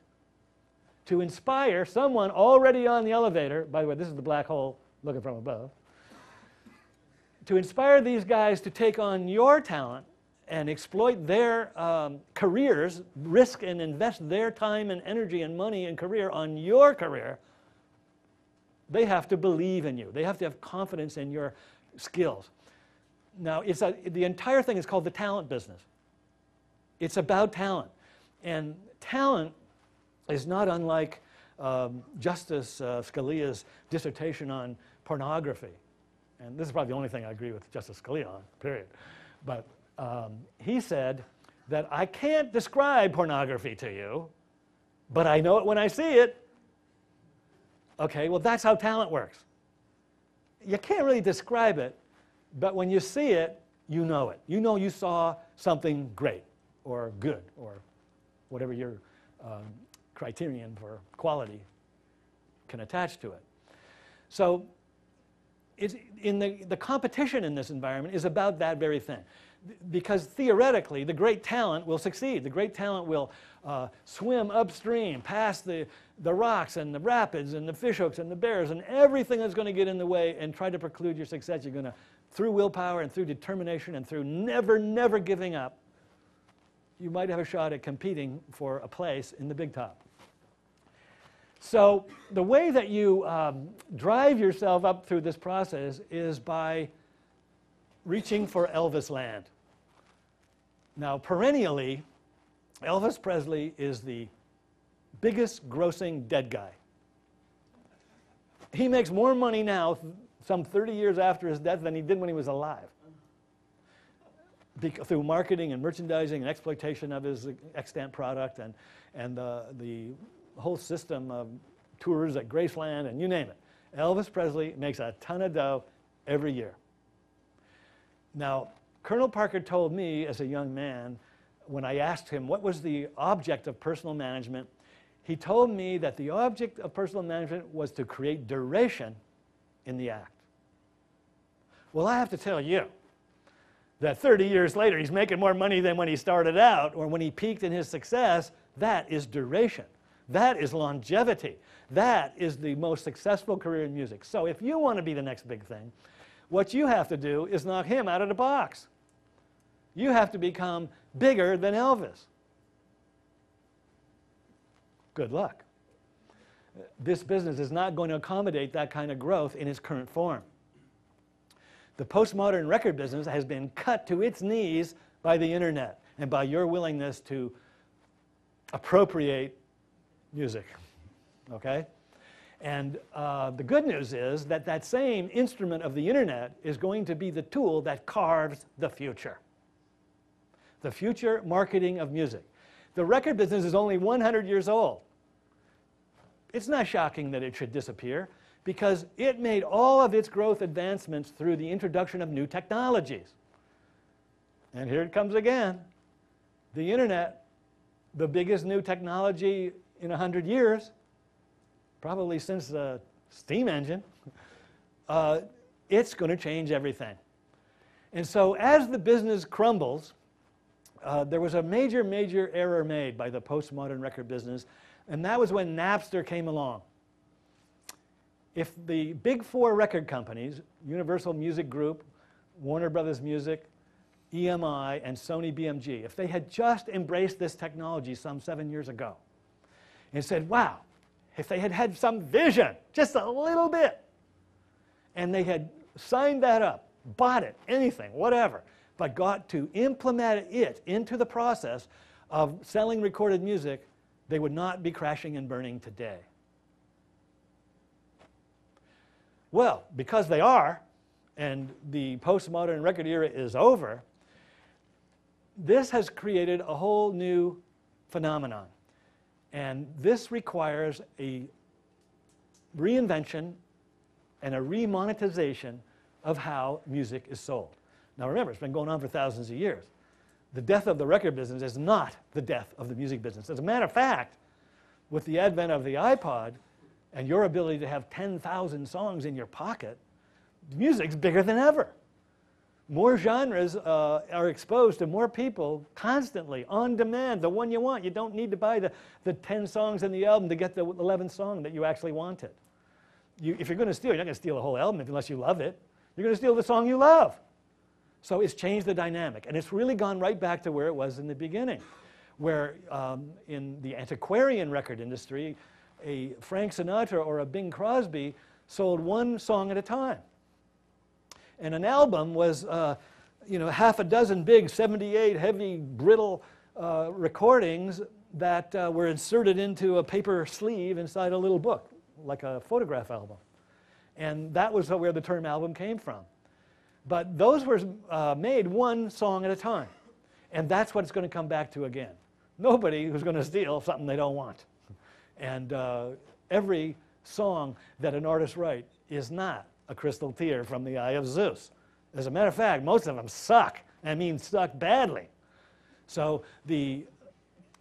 to inspire someone already on the elevator. By the way, this is the black hole looking from above. To inspire these guys to take on your talent and exploit their um, careers, risk and invest their time and energy and money and career on your career, they have to believe in you. They have to have confidence in your skills. Now, it's a, the entire thing is called the talent business. It's about talent. And talent is not unlike um, Justice uh, Scalia's dissertation on pornography. And this is probably the only thing I agree with Justice Scalia on, period. But um, he said that I can't describe pornography to you, but I know it when I see it. Okay, well, that's how talent works. You can't really describe it, but when you see it, you know it. You know you saw something great or good or whatever your um, criterion for quality can attach to it. So it's in the, the competition in this environment is about that very thing. Because theoretically, the great talent will succeed. The great talent will uh, swim upstream past the, the rocks and the rapids and the fishhooks and the bears and everything that's going to get in the way and try to preclude your success. You're going to, through willpower and through determination and through never, never giving up, you might have a shot at competing for a place in the big top. So the way that you um, drive yourself up through this process is by reaching for Elvis land. Now, perennially, Elvis Presley is the biggest grossing dead guy. He makes more money now, some thirty years after his death, than he did when he was alive. Be through marketing and merchandising and exploitation of his extant product and, and the, the whole system of tours at Graceland and you name it. Elvis Presley makes a ton of dough every year. Now, Colonel Parker told me as a young man, when I asked him what was the object of personal management, he told me that the object of personal management was to create duration in the act. Well, I have to tell you that thirty years later he's making more money than when he started out or when he peaked in his success. That is duration. That is longevity. That is the most successful career in music. So if you want to be the next big thing, what you have to do is knock him out of the box. You have to become bigger than Elvis. Good luck. This business is not going to accommodate that kind of growth in its current form. The postmodern record business has been cut to its knees by the internet and by your willingness to appropriate music. Okay? And uh, the good news is that that same instrument of the internet is going to be the tool that carves the future. The future marketing of music. The record business is only one hundred years old. It's not shocking that it should disappear because it made all of its growth advancements through the introduction of new technologies. And here it comes again. The internet, the biggest new technology in one hundred years, probably since the steam engine, uh, it's going to change everything. And so as the business crumbles, uh, there was a major, major error made by the postmodern record business, and that was when Napster came along. If the big four record companies, Universal Music Group, Warner Brothers Music, E M I, and Sony B M G, if they had just embraced this technology some seven years ago and said, wow, if they had had some vision, just a little bit, and they had signed that up, bought it, anything, whatever, but got to implement it into the process of selling recorded music, they would not be crashing and burning today. Well, because they are, and the postmodern record era is over, this has created a whole new phenomenon. And this requires a reinvention and a remonetization of how music is sold. Now remember, it's been going on for thousands of years. The death of the record business is not the death of the music business. As a matter of fact, with the advent of the iPod, and your ability to have ten thousand songs in your pocket, music's bigger than ever. More genres uh, are exposed to more people constantly, on demand, the one you want. You don't need to buy the, the ten songs in the album to get the eleventh song that you actually wanted. You, if you're going to steal, you're not going to steal a whole album unless you love it. You're going to steal the song you love. So it's changed the dynamic. And it's really gone right back to where it was in the beginning, where um, in the antiquarian record industry, a Frank Sinatra or a Bing Crosby sold one song at a time. And an album was, uh, you know, half a dozen big seventy-eight heavy, brittle uh, recordings that uh, were inserted into a paper sleeve inside a little book, like a photograph album. And that was where the term album came from. But those were uh, made one song at a time. And that's what it's going to come back to again. Nobody who's going to steal something they don't want. And uh, every song that an artist writes is not a crystal tear from the eye of Zeus. As a matter of fact, most of them suck. I mean, suck badly. So the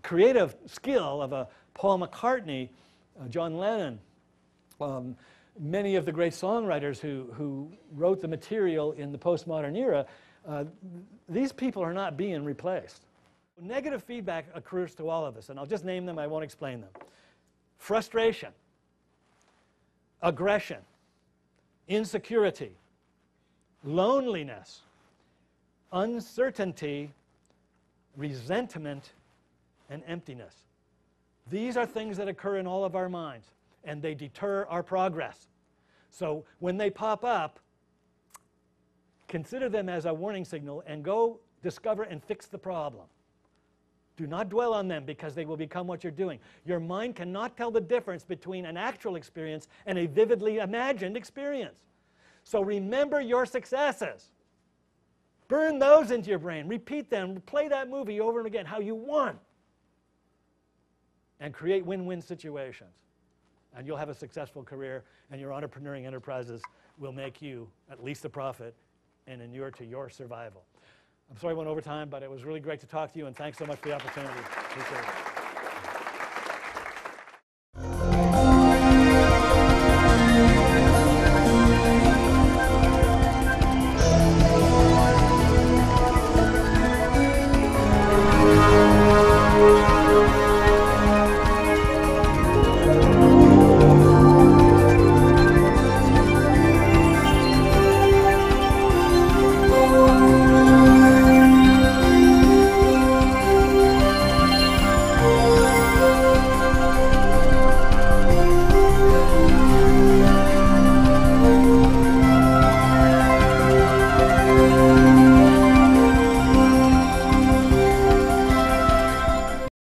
creative skill of a Paul McCartney, uh, John Lennon, um, many of the great songwriters who, who wrote the material in the postmodern era, uh, these people are not being replaced. Negative feedback occurs to all of us, and I'll just name them, I won't explain them. Frustration, aggression, insecurity, loneliness, uncertainty, resentment, and emptiness. These are things that occur in all of our minds, and they deter our progress. So when they pop up, consider them as a warning signal and go discover and fix the problem. Do not dwell on them because they will become what you're doing. Your mind cannot tell the difference between an actual experience and a vividly imagined experience. So remember your successes. Burn those into your brain. Repeat them. Play that movie over and again, how you won. And create win-win situations. And you'll have a successful career, and your entrepreneuring enterprises will make you at least a profit and inure to your survival. I'm sorry I went over time, but it was really great to talk to you, and thanks so much for the opportunity. Appreciate it.